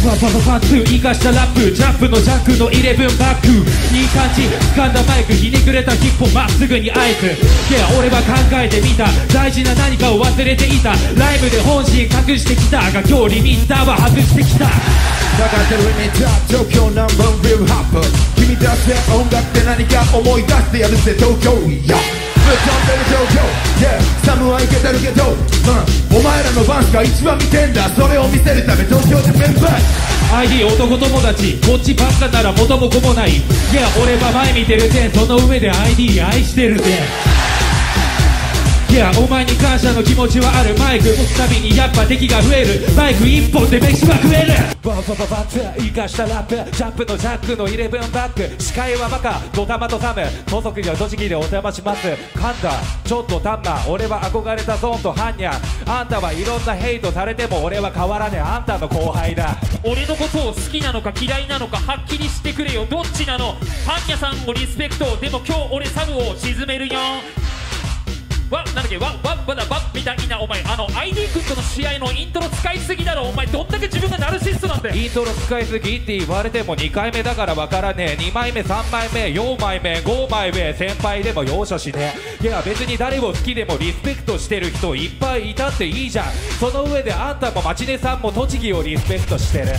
パパパパッツ生かしたラップジャンプのジャックの11バックいい感じ掴んだマイクひねくれたヒップまっすぐに合図いや俺は考えてみた大事な何かを忘れていたライブで本心隠してきたが今日リミッターは外してきただからリミッター東京ナンバーリルハップ君だって音楽って何か思い出してやるぜ東京ぶっ飛んでる東京 サムはいけてるけど、お前らの番しか一番見てんだそれを見せるため東京でメンバーID 男友達こっちばっかなら元も子もないいや俺は前見てるぜその上で ID 愛してるぜいやお前に感謝の気持ちはあるマイク持つたびにやっぱ敵が増えるマイク一本で飯は食えるババババッツ生かしたラップジャンプのジャックの11バック視界はバカドタマとタム土足には栃木でお邪魔します噛んだちょっとタンマ俺は憧れたゾーンとハンニャあんたはいろんなヘイトされても俺は変わらねえあんたの後輩だ俺のことを好きなのか嫌いなのかはっきりしてくれよどっちなのハンニャさんをリスペクトでも今日俺サムを沈めるよわなんだっけわわわだわみたいなお前ID 君との試合のイントロ使いすぎだろお前どんだけ自分がナルシストなんだよイントロ使いすぎって言われても2回目だからわからねえ2枚目3枚目4枚目5枚目先輩でも容赦しねえいや別に誰を好きでもリスペクトしてる人いっぱいいたっていいじゃんその上であんたも町根さんも栃木をリスペクトしてる